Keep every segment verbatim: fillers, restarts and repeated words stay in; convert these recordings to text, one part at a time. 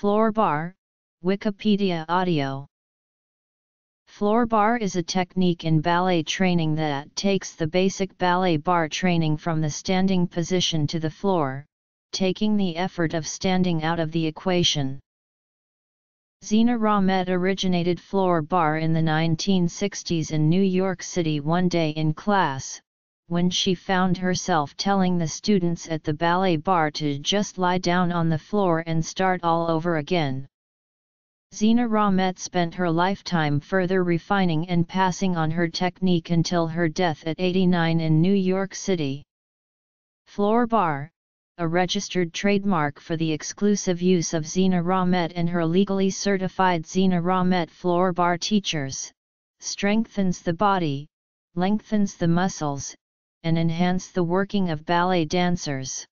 Floor bar, Wikipedia audio. Floor bar is a technique in ballet training that takes the basic ballet bar training from the standing position to the floor, taking the effort of standing out of the equation. Zena Rommett originated floor bar in the nineteen sixties in New York City one day in class, when she found herself telling the students at the ballet bar to just lie down on the floor and start all over again. Zena Rommett spent her lifetime further refining and passing on her technique until her death at eighty-nine in New York City. Floor bar, a registered trademark for the exclusive use of Zena Rommett and her legally certified Zena Rommett floor bar teachers, strengthens the body, lengthens the muscles, and enhances the working of ballet dancers.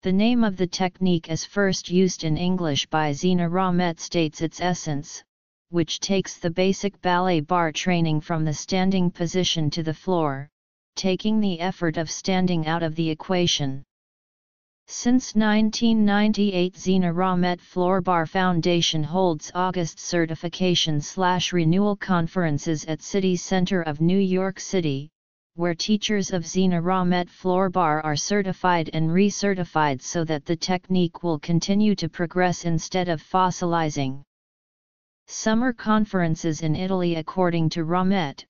The name of the technique as first used in English by Zena Rommett states its essence, which takes the basic ballet bar training from the standing position to the floor, taking the effort of standing out of the equation. Since nineteen ninety-eight, Zena Rommett Floor Bar Foundation holds August certification/renewal conferences at City Center of New York City, where teachers of Zena Rommett Floor Bar are certified and recertified so that the technique will continue to progress instead of fossilizing. Summer conferences in Italy. According to Rommett,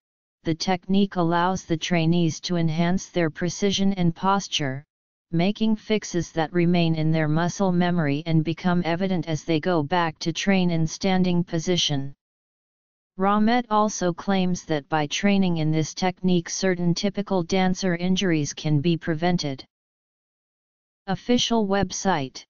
the technique allows the trainees to enhance their precision and posture, making fixes that remain in their muscle memory and become evident as they go back to train in standing position. Rommett also claims that by training in this technique, certain typical dancer injuries can be prevented. Official website.